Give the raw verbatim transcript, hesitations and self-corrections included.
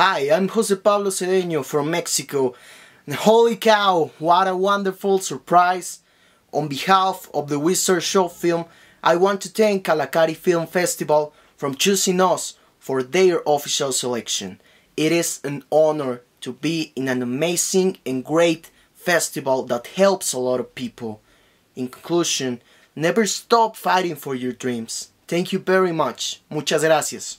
Hi, I'm José Pablo Cedeño from Mexico, and holy cow, what a wonderful surprise! On behalf of the Wizard Show Film, I want to thank Kalakari Film Festival for choosing us for their official selection. It is an honor to be in an amazing and great festival that helps a lot of people. In conclusion, never stop fighting for your dreams. Thank you very much. Muchas gracias.